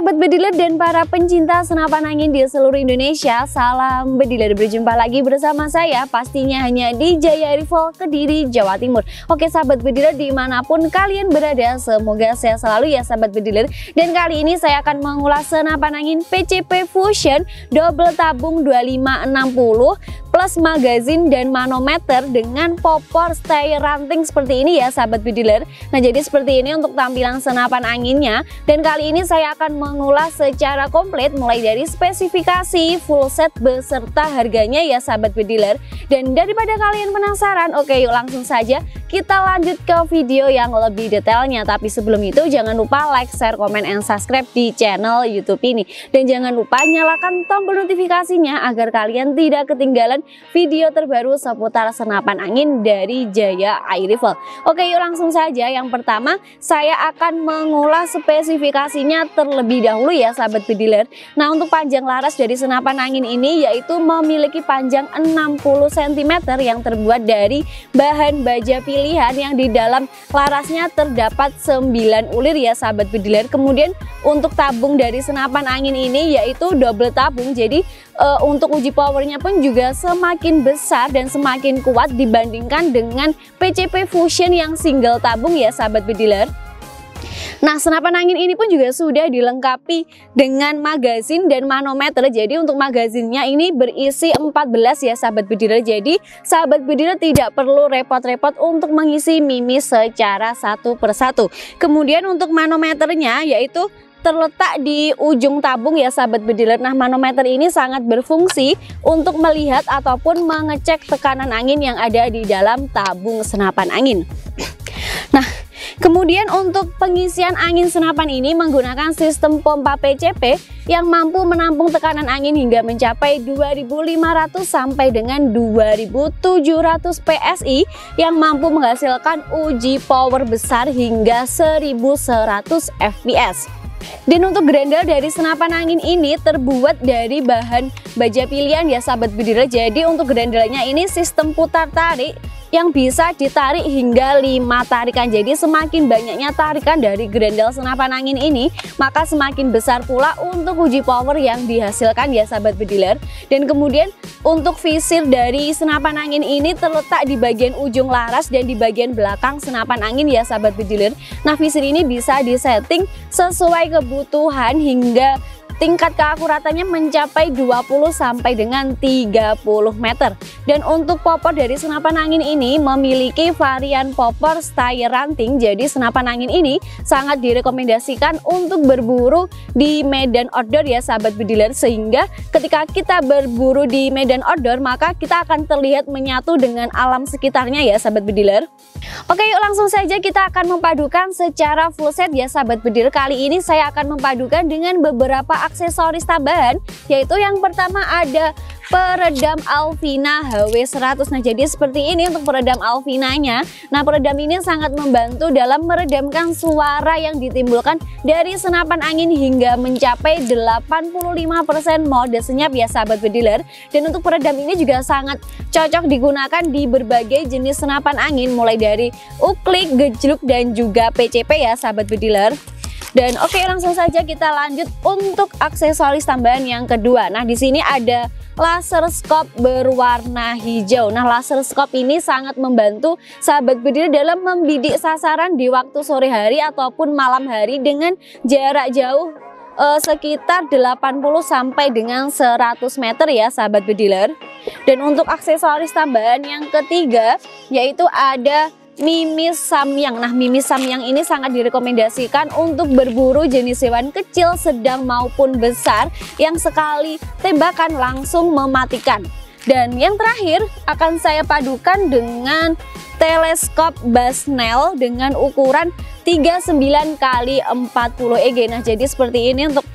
Sobat Bediler dan para pencinta senapan angin di seluruh Indonesia, salam Bediler, berjumpa lagi bersama saya pastinya hanya di Jaya Air Rifle Kediri, Jawa Timur. Oke Sahabat Bediler, dimanapun kalian berada, semoga sehat selalu ya Sahabat Bediler. Dan kali ini saya akan mengulas senapan angin PCP Fusion Double Tabung 2560 plus magazin dan manometer dengan popor stay ranting seperti ini ya Sahabat Bediler. Nah jadi seperti ini untuk tampilan senapan anginnya, dan kali ini saya akan mengulas secara komplit mulai dari spesifikasi, full set beserta harganya ya Sahabat Bediler. Dan daripada kalian penasaran, oke yuk langsung saja kita lanjut ke video yang lebih detailnya. Tapi sebelum itu jangan lupa like, share, komen, and subscribe di channel YouTube ini. Dan jangan lupa nyalakan tombol notifikasinya agar kalian tidak ketinggalan video terbaru seputar senapan angin dari Jaya Air Rifle. Oke yuk langsung saja, yang pertama saya akan mengulas spesifikasinya terlebih dahulu ya Sahabat Bediler. Nah untuk panjang laras dari senapan angin ini yaitu memiliki panjang 60 cm yang terbuat dari bahan baja pilihan yang di dalam larasnya terdapat 9 ulir ya Sahabat Bediler. Kemudian untuk tabung dari senapan angin ini yaitu double tabung, jadi untuk uji powernya pun juga semakin besar dan semakin kuat dibandingkan dengan PCP Fusion yang single tabung ya Sahabat Bediler. Nah senapan angin ini pun juga sudah dilengkapi dengan magazin dan manometer. Jadi untuk magazinnya ini berisi 14 ya Sahabat Bediler. Jadi Sahabat Bediler tidak perlu repot-repot untuk mengisi mimis secara satu persatu. Kemudian untuk manometernya yaitu terletak di ujung tabung ya Sahabat Bediler. Nah manometer ini sangat berfungsi untuk melihat ataupun mengecek tekanan angin yang ada di dalam tabung senapan angin. Nah kemudian untuk pengisian angin senapan ini menggunakan sistem pompa PCP yang mampu menampung tekanan angin hingga mencapai 2.500 sampai dengan 2.700 PSI yang mampu menghasilkan uji power besar hingga 1.100 FPS. Dan untuk grendel dari senapan angin ini terbuat dari bahan baja pilihan ya Sahabat Bediler. Jadi untuk grendelnya ini sistem putar tarik yang bisa ditarik hingga 5 tarikan. Jadi semakin banyaknya tarikan dari grendel senapan angin ini, maka semakin besar pula untuk uji power yang dihasilkan ya Sahabat Bediler. Dan kemudian untuk visir dari senapan angin ini terletak di bagian ujung laras dan di bagian belakang senapan angin ya Sahabat Bediler. Nah visir ini bisa disetting sesuai kebutuhan hingga tingkat keakuratannya mencapai 20 sampai dengan 30 meter. Dan untuk popor dari senapan angin ini memiliki varian popor stay ranting. Jadi senapan angin ini sangat direkomendasikan untuk berburu di medan outdoor ya Sahabat Bediler. Sehingga ketika kita berburu di medan outdoor, maka kita akan terlihat menyatu dengan alam sekitarnya ya Sahabat Bediler. Oke yuk langsung saja kita akan mempadukan secara full set ya Sahabat Bediler. Kali ini saya akan mempadukan dengan beberapa aksesoris tambahan, yaitu yang pertama ada peredam Alvina HW100. Nah jadi seperti ini untuk peredam Alvinanya. Nah peredam ini sangat membantu dalam meredamkan suara yang ditimbulkan dari senapan angin hingga mencapai 85% mode senyap ya Sahabat Bediler. Dan untuk peredam ini juga sangat cocok digunakan di berbagai jenis senapan angin, mulai dari uklik, gejluk, dan juga PCP ya Sahabat Bediler. Dan oke langsung saja kita lanjut untuk aksesoris tambahan yang kedua. Nah di sini ada laser scope berwarna hijau. Nah laser scope ini sangat membantu Sahabat Bediler dalam membidik sasaran di waktu sore hari ataupun malam hari dengan jarak jauh sekitar 80 sampai dengan 100 meter ya Sahabat Bediler. Dan untuk aksesoris tambahan yang ketiga yaitu ada mimis Samyang. Nah mimis Samyang ini sangat direkomendasikan untuk berburu jenis hewan kecil, sedang maupun besar yang sekali tembakan langsung mematikan. Dan yang terakhir akan saya padukan dengan teleskop Bushnell dengan ukuran 39x40 EG. Nah jadi seperti ini untuk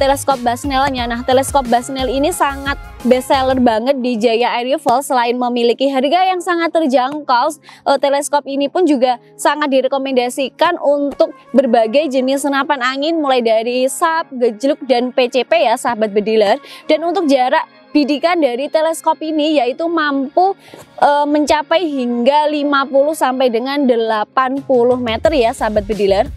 teleskop Bushnellnya. Nah teleskop Bushnell ini sangat best seller banget di Jaya Air Rifle. Selain memiliki harga yang sangat terjangkau, teleskop ini pun juga sangat direkomendasikan untuk berbagai jenis senapan angin, mulai dari sap, gejluk, dan PCP ya Sahabat Bediler. Dan untuk jarak bidikan dari teleskop ini yaitu mampu mencapai hingga 50 sampai dengan 80 meter ya Sahabat Bediler.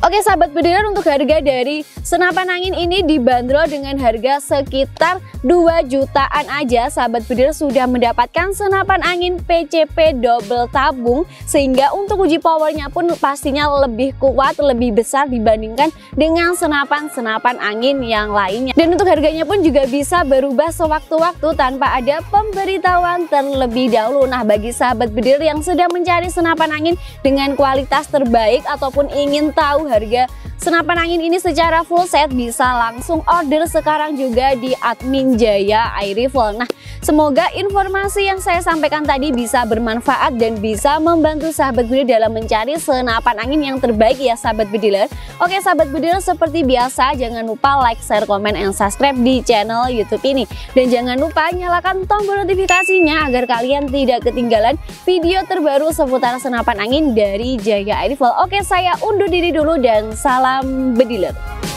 Oke sahabat bediler, untuk harga dari senapan angin ini dibanderol dengan harga sekitar 2 jutaan aja. Sahabat bediler sudah mendapatkan senapan angin PCP double tabung, sehingga untuk uji powernya pun pastinya lebih kuat, lebih besar dibandingkan dengan senapan-senapan angin yang lainnya. Dan untuk harganya pun juga bisa berubah sewaktu-waktu tanpa ada pemberitahuan terlebih dahulu. Nah, bagi sahabat bediler yang sedang mencari senapan angin dengan kualitas terbaik ataupun ingin tahu harga senapan angin ini secara full set, bisa langsung order sekarang juga di admin Jaya Air Rifle. Nah, semoga informasi yang saya sampaikan tadi bisa bermanfaat dan bisa membantu sahabat bediler dalam mencari senapan angin yang terbaik ya sahabat bediler. Oke sahabat bediler, seperti biasa jangan lupa like, share, komen, dan subscribe di channel YouTube ini. Dan jangan lupa nyalakan tombol notifikasinya agar kalian tidak ketinggalan video terbaru seputar senapan angin dari Jaya Air Rifle. Oke, saya undur diri dulu dan salam bediler.